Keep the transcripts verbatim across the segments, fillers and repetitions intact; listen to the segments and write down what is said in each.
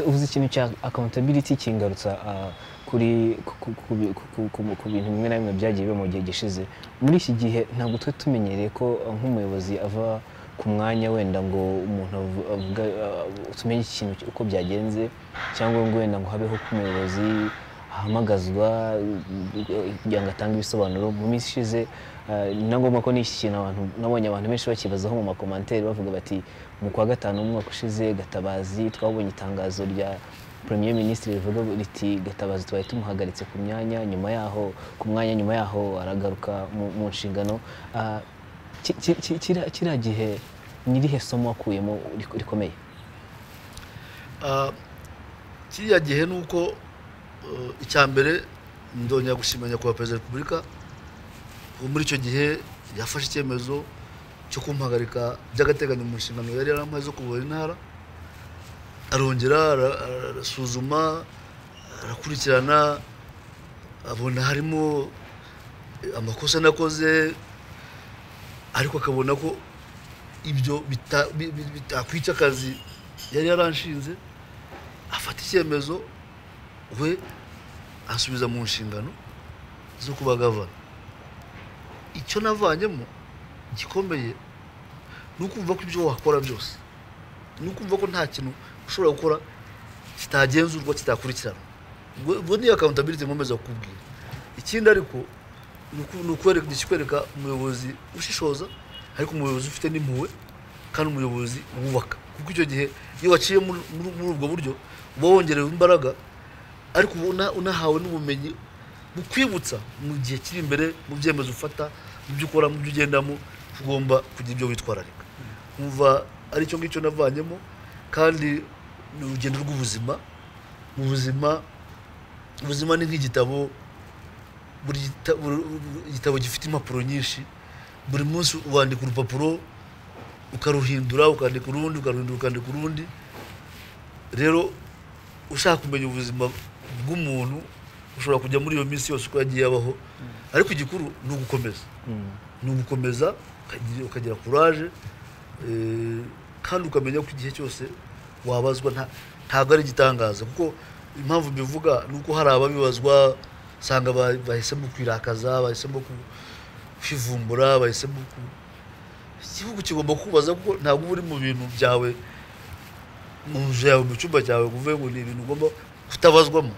uzi ikintu cya accountability kingarutsa kuri ku bintu bimwe na bimwe byagiye biba mu gihe gishize. Muri iki gihe ntabwo twe tumenyereye ko nk'umuyobozi ava ku mwanya wenda ngo umuntu avuga tumenye ikintu uko byagenze, cyangwa ngo wenda ngo habeho ku muyobozi ahamagazwa kugira ngo atange ibisobanuro. Mu minsi ishize nangomba ko nishikina abantu nabonye abantu benshi bakibazaho mu makommentari bavuga bati mu kwa gatanu umwaka ushize Gatabazi twabonye itangazo rya Premier Ministre rivuga riti Gatabazi twaye tumuhagaritse ku myanya nyuma yaho ku mwanya nyuma yaho aragaruka mu nshingano. Kira gihe nyirihe somo akuyemo rikomeye? Kiriya gihe nuko icyambere ndonya gushimanya kwa Perezida wa Republika muri icyo gihe yafashe icyemezo cyo kumpagarika by'agateganyo mu nshingano yari yaramaze kubura intara, arongera arasuzuma arakurikirana abona harimo amakosa nakoze, ariko akabona ko ibyo bitakwica akazi yari yaranshinze, afata icyemezo we asubiza mu nshingano zo kuba gavana. Icyo navanyemo gikomeye nukumva ko ibyo wakora byose nukumva ko nta kintu ushobora gukora kitagenzurwa kitakurikirana. Ubwo ni accountability nkomeza kukubwira. Ikindi ariko nukwereka nishikwereka umuyobozi ushishoza ariko umuyobozi ufite n'impuwe kandi umuyobozi wubaka, kuko icyo gihe iyo waciye muri ubwo buryo uba wongerewe imbaraga ariko unahawe n'ubumenyi bukwibutsa mu gihe kiri imbere mu byemezo ufata mu byukora mu byugendamo ugomba kugira ibyo witwararika. Umva ari cyo ngicyo navanyemo kandi n'urugendo rw'ubuzima. Mu buzima ubuzima ni nk'igitabo, buri gitabo gifite impapuro nyinshi, buri munsi uwandika urupapuro ukaruhindura ukandika urundi ukaruhindura ukandika urundi. Rero ushaka kumenya ubuzima bw'umuntu ushobora kujya muri iyo minsi yose kwagiye abaho, ariko igikuru no gukomeza no gukomeza ukagira courage eh kandi ukamenya ko igihe cyose wabazwa ntago ari gitangaza, kuko impamvu bivuga nuko hari ababibazwa sanga bahisemo kwirakaza bahisemo kuvumbura bahisemo ikivugo kigomba kubaza kuko ntago uri mu bintu byawe mu jawe mu cyumba cyawe kuvuye ngo ni ibintu ugomba kutabazwamo.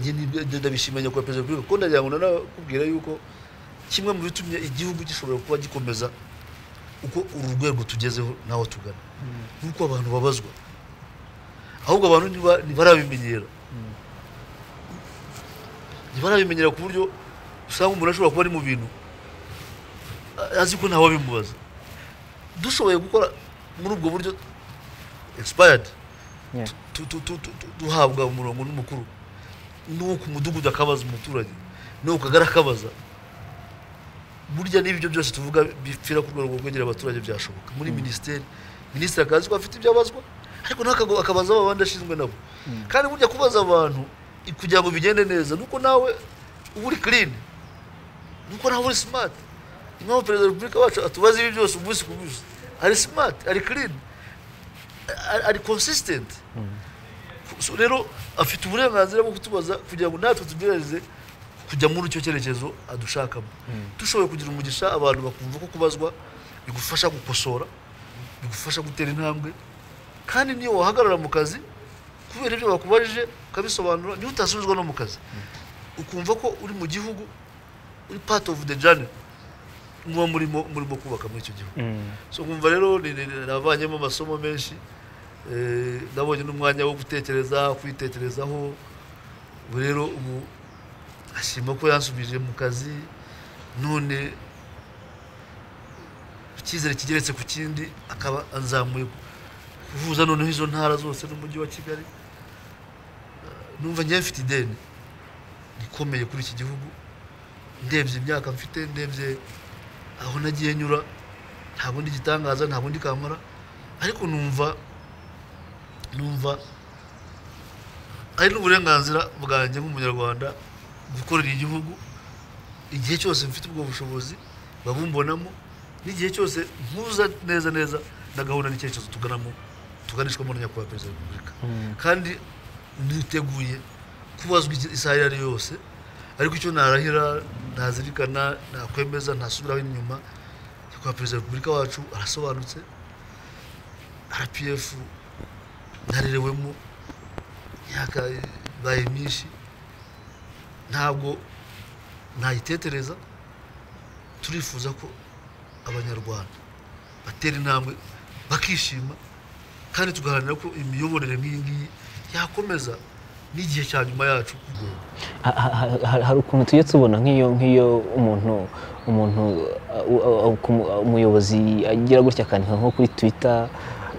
Njye ndabishimanya kwa Perezida wa Republika ko ndaryangona na kubwira yuko kimwe mu bitumye igihugu gishobora kuba gikomeza uko urugwego tugezeho naho tugana nuko abantu babazwa, ahubwo abantu ntibarabimenyera ntibarabimenyera ku buryo usanga umuntu ashobora kuba ari mu bintu azi ko ntawe bimubaza. Dushoboye gukora muri ubwo buryo expired duhabwa umurongo n'umukuru nuko umudugudu akabaza umuturage nuko kagara akabaza burya n'ibyo byose tuvuga bifira ku rwego rwegera abaturage byashoboka muri ministeri. Ministeri akazi ko afite ibyabazwa ariko nakago akabaza abandi ashinzwe nabo, kandi burya kubaza abantu kugira ngo bigende neza nuko nawe uri clean nuko nawe uri smart. Impamvu Perezida wa Republika wacu atubaza ibi byose umunsi ku munsi ari smart ari clean ari consistent. So rero afite uburenganzira bwo kutubaza kugira ngo natwe tubireze kujya muri cyo cyerekezo adushakamo. Dushoboye kugira umugisha abantu bakumva ko kubazwa bigufasha gukosora, bigufasha gutera intambwe, kandi niyo wahagarara mu kazi kubera ibyo bakubajije kabisobanura niyo utasubizwa no mu kazi ukumva ko uri mu gihugu uri part of the journey muba muri muri bo kubaka muri cyo gihugu. So kumva rero navanyemo amasomo menshi. Eh ndabonye n'umwanya wo gutekereza kwitekerezaho. Rero ubu ashima ko yansubije mu kazi none ikizere kigeretse ku kindi akaba anzamuye kuvuza none izo ntara zose n'umujyi wa Kigali. Numva njye mfite ideni rikomeye kuri iki gihugu, ndebye imyaka mfite ndebye aho nagiye nyura ntabwo ndi gitangaza ntabwo ndi kamara, ariko numva numva ari n'uburenganzira bwanjye nk'umunyarwanda gukorera igihugu igihe cyose mfite ubwo bushobozi babumbonamo n'igihe cyose mpuza neza neza na gahunda n'icyerekezo tuganamo tuganishwa muri nyakubahwa Perezida wa Repubulika kandi niteguye kubazwa isaha yari yose, ariko icyo narahira ntazirikana nakwemeza ntasubiraho inyuma. Nyakubahwa Perezida wa Repubulika wacu arasobanutse, R P F narerewemo yaka baye myinshi, ntabwo nayitetereza. Turifuza ko abanyarwanda batera intambwe bakishima, kandi tugaharanira ko imiyoborere nk'iyi yakomeza n'igihe cya nyuma yacu. Hari ukuntu tujye tubona nk'iyo nk'iyo umuntu umuntu umuyobozi agira gutya akandika nko kuri Twitter,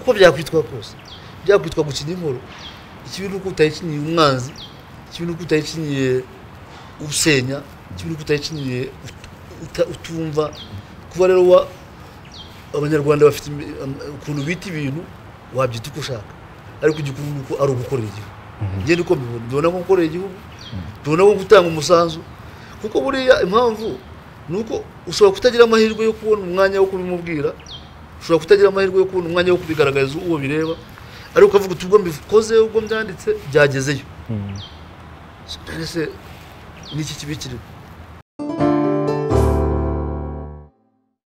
uko byakwitwa kose, byakwitwa gucinya inkoro. Ikintu uko utayicinyiye umwanzi, ikintu uko utayicinyiye usenya, ikintu uko utayicinyiye utumva. Kuba rero wa abanyarwanda bafite ukuntu bita ibintu wabyita uko ushaka, ariko igikuru uko ari ugukorera igihugu. Ngiye niko mbibona, ndona ko gukorera igihugu, ndona ko gutanga umusanzu, kuko buriya impamvu nuko ushobora kutagira amahirwe yo kubona umwanya wo kubimubwira, ushobora kutagira amahirwe yo kubona umwanya wo kubigaragariza uwo bireba, ariko ukavuga uti ubwo mbikoze ubwo byanditse byagezeyo. Nese niki kibikirira